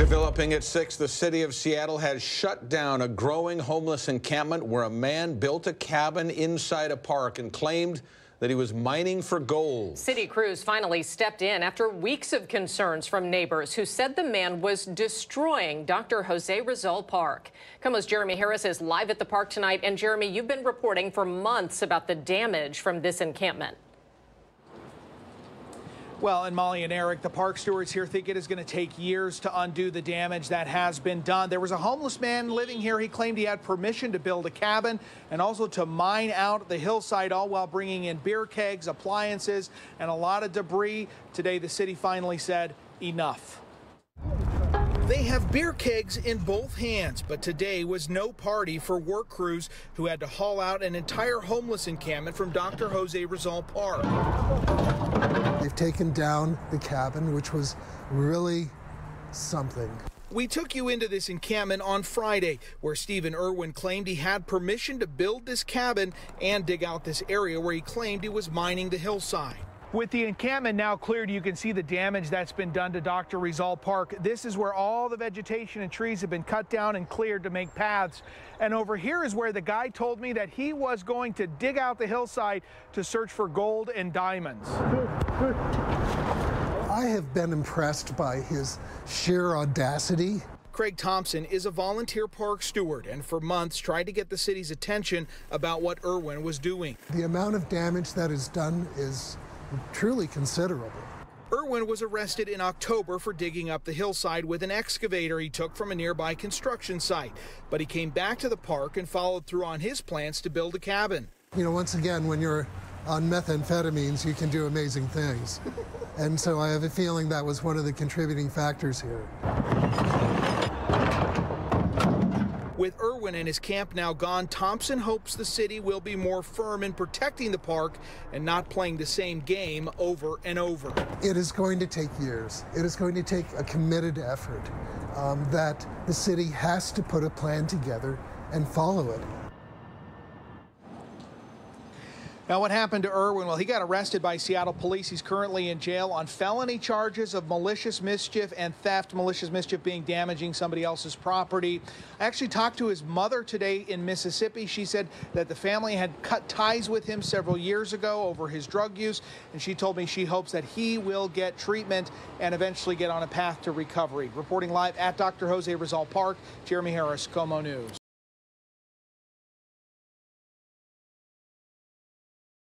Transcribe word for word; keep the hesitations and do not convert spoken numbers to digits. Developing at six, the city of Seattle has shut down a growing homeless encampment where a man built a cabin inside a park and claimed that he was mining for gold. City crews finally stepped in after weeks of concerns from neighbors who said the man was destroying Doctor Jose Rizal Park. KOMO's Jeremy Harris is live at the park tonight. And Jeremy, you've been reporting for months about the damage from this encampment. Well, and Molly and Eric, the park stewards here think it is going to take years to undo the damage that has been done. There was a homeless man living here. He claimed he had permission to build a cabin and also to mine out the hillside, all while bringing in beer kegs, appliances, and a lot of debris. Today, the city finally said enough. They have beer kegs in both hands, but today was no party for work crews who had to haul out an entire homeless encampment from Doctor Jose Rizal Park. They've taken down the cabin, which was really something. We took you into this encampment on Friday, where Stephen Irwin claimed he had permission to build this cabin and dig out this area where he claimed he was mining the hillside. With the encampment now cleared, you can see the damage that's been done to Doctor Rizal Park. This is where all the vegetation and trees have been cut down and cleared to make paths. And over here is where the guy told me that he was going to dig out the hillside to search for gold and diamonds. I have been impressed by his sheer audacity. Craig Thompson is a volunteer park steward and for months tried to get the city's attention about what Irwin was doing. The amount of damage that is done is truly considerable. Irwin was arrested in October for digging up the hillside with an excavator he took from a nearby construction site, but he came back to the park and followed through on his plans to build a cabin. You know, once again, when you're on methamphetamines, you can do amazing things. And so I have a feeling that was one of the contributing factors here. With Irwin and his camp now gone, Thompson hopes the city will be more firm in protecting the park and not playing the same game over and over. It is going to take years. It is going to take a committed effort um, that the city has to put a plan together and follow it. Now, what happened to Irwin? Well, he got arrested by Seattle police. He's currently in jail on felony charges of malicious mischief and theft, malicious mischief being damaging somebody else's property. I actually talked to his mother today in Mississippi. She said that the family had cut ties with him several years ago over his drug use, and she told me she hopes that he will get treatment and eventually get on a path to recovery. Reporting live at Doctor Jose Rizal Park, Jeremy Harris, KOMO News.